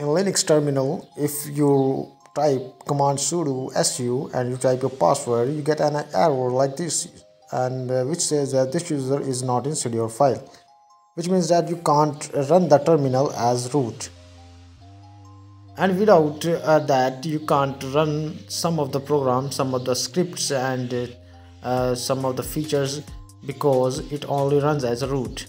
In Linux terminal, if you type command sudo su and you type your password, you get an error like this, and which says that this user is not inside your file, which means that you can't run the terminal as root. And without that, you can't run some of the programs, some of the scripts, and some of the features, because it only runs as a root.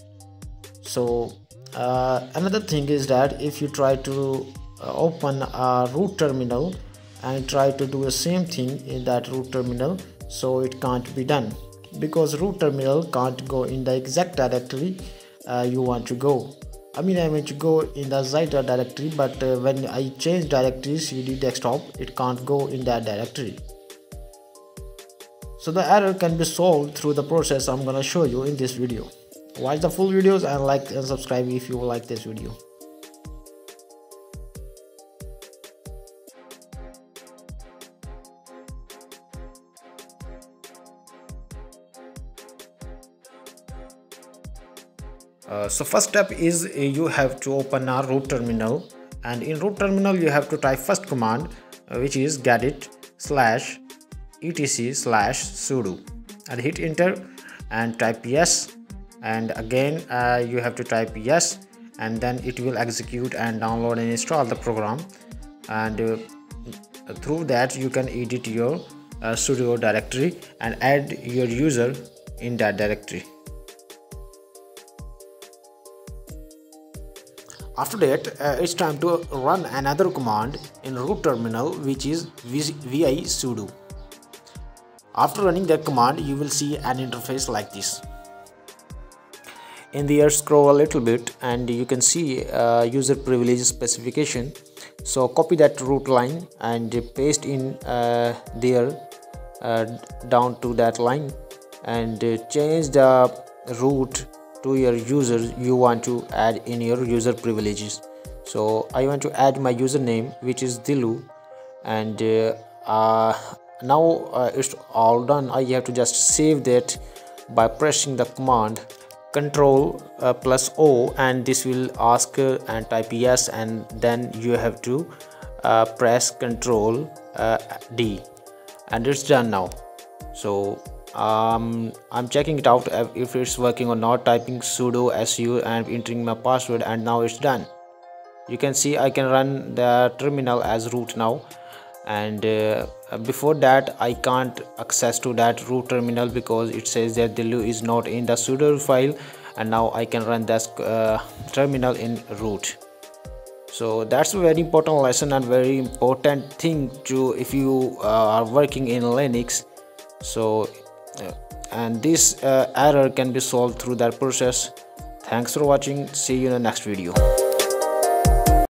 So another thing is that if you try to open a root terminal and try to do the same thing in that root terminal, so it can't be done, because root terminal can't go in the exact directory you want to go. I mean to go in the Zyta directory, but when I change directory cd desktop, it can't go in that directory. So the error can be solved through the process I'm gonna show you in this video. Watch the full videos and like and subscribe if you like this video. So first step is you have to open a root terminal, and in root terminal you have to type first command, which is gedit /etc/sudo, and hit enter and type yes, and again you have to type yes, and then it will execute and download and install the program, and through that you can edit your sudo directory and add your user in that directory. After that, it's time to run another command in root terminal, which is vi sudo. After running that command, you will see an interface like this. In the air, scroll a little bit and you can see user privilege specification. So copy that root line and paste in there down to that line, and change the root to your users you want to add in your user privileges. So I want to add my username, which is Dilu, and now it's all done. I have to just save that by pressing the command Control plus O, and this will ask and type yes, and then you have to press Control D, and it's done now. So I'm checking it out if it's working or not, typing sudo su and entering my password, and now it's done. You can see I can run the terminal as root now, and before that I can't access to that root terminal because it says that Dilu is not in the sudo file, and now I can run this terminal in root. So that's a very important lesson and very important thing to if you are working in Linux. So and this error can be solved through that process. Thanks for watching. See you in the next video.